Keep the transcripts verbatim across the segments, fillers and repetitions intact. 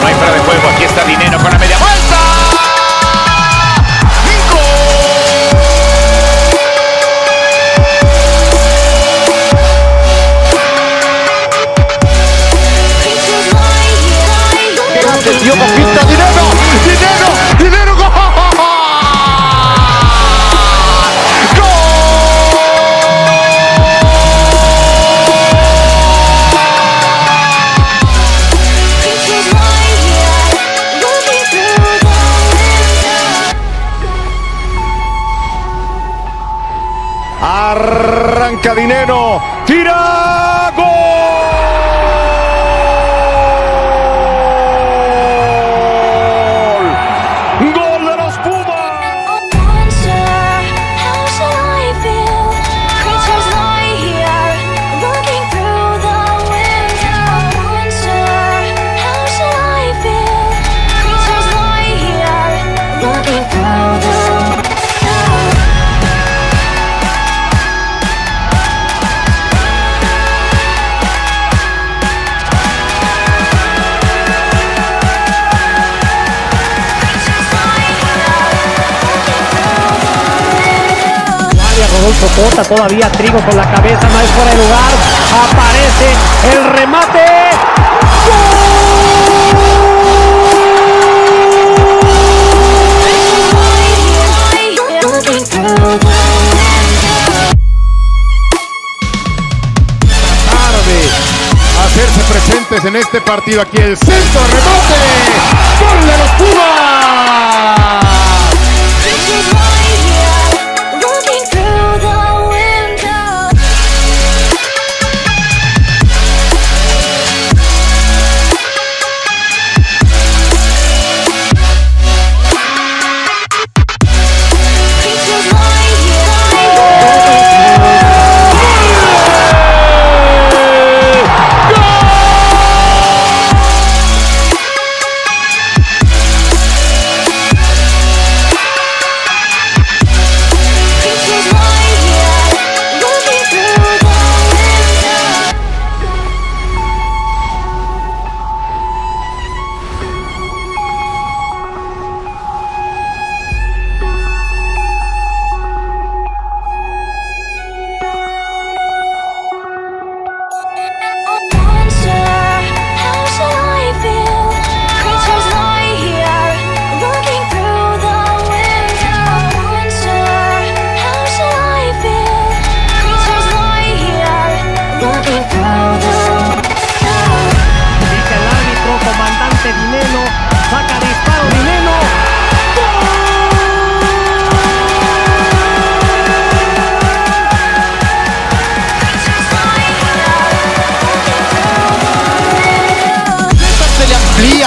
no hay fuera de juego. Aquí está Dinenno con la media vuelta. Dio poquita Dinenno, Dinenno, Dinenno, gol, gol. Arranca Dinenno, tira, gol. Rodolfo Cota todavía, Trigo con la cabeza, no es fuera de lugar, aparece el remate. Tarde hacerse presentes en este partido, aquí el centro, remate, gol de los Pumas.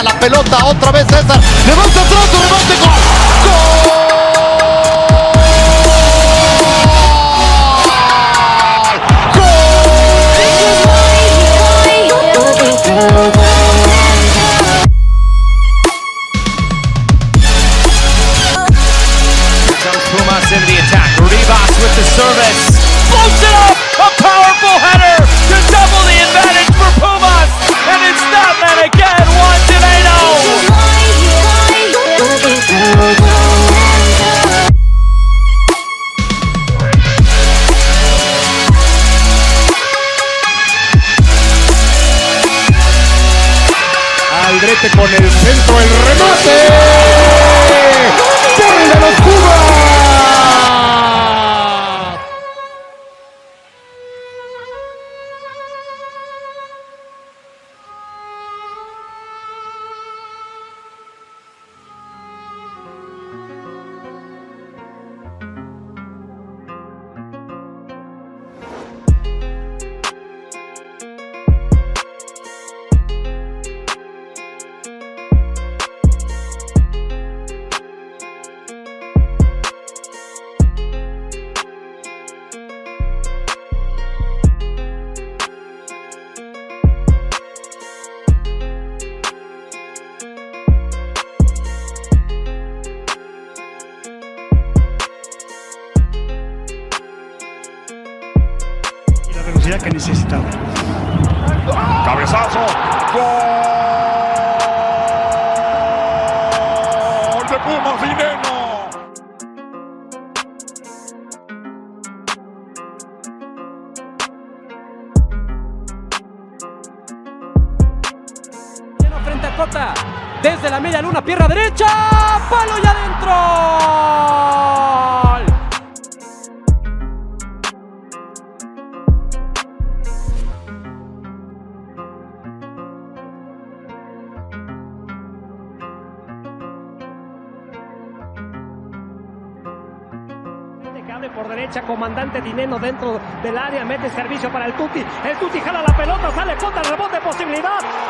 La pelota otra vez César, levanta atrás, remate, gol, gol. Con el centro, el remate, gol de los Pumas. Velocidad que necesitaba. Cabezazo. ¡Gol! Cota. Desde la media luna, pierna derecha, palo y adentro. Abre por derecha, comandante Dinenno dentro del área, mete servicio para el Tuti, el Tuti jala la pelota, sale Cota, rebote, posibilidad,